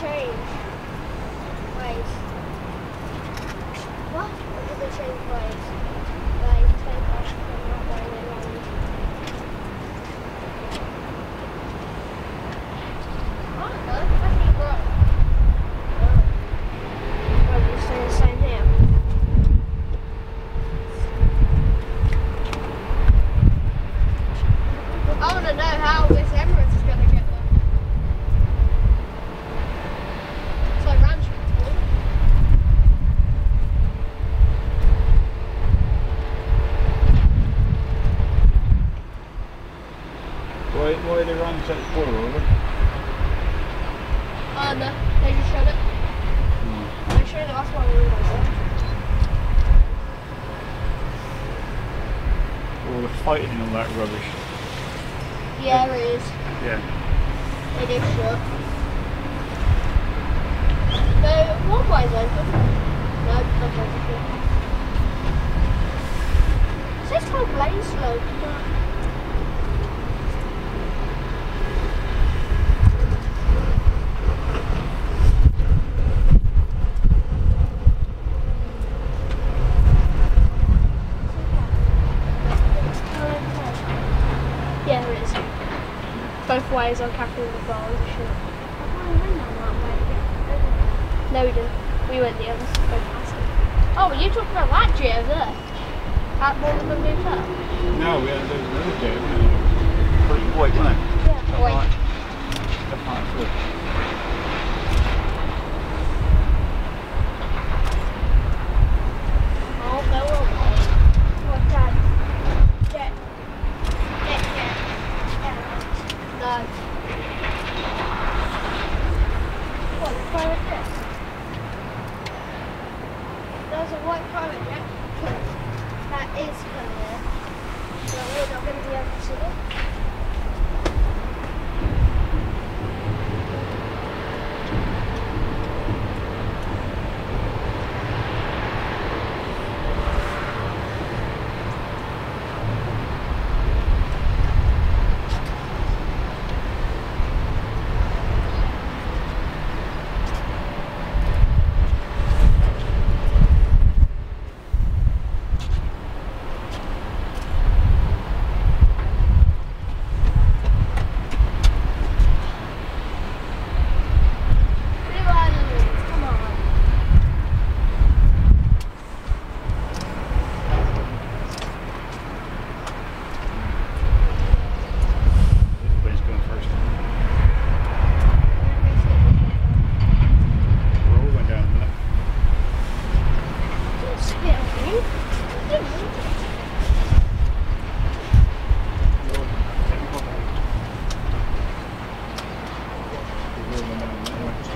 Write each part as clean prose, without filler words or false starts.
change ways. What? Or do they change ways? They take us from that way around. I don't know. I think we're up. Well, you're saying the same here. I want to know how this Emirates is going to get there. Why they run such poor over? Oh no, they just showed it. They showed the last one we were on. All the fighting and all that rubbish. Yeah, there is. Yeah. It is short. No, one way's open. No, it's not open. Is this whole place slow? Both ways on Capital of the Bar, we should. No, we didn't. We went the other side past it. Oh, you talking about that tree over there? That one of them moved up? No, we had another tree over there. Pretty white, wasn't it? Yeah, white. That part's good. Oh, go away. What, Dad? What the pirate jet? There's a white pirate jet that is coming. So we're not going to be able to see it.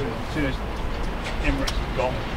As soon as Emirates is gone.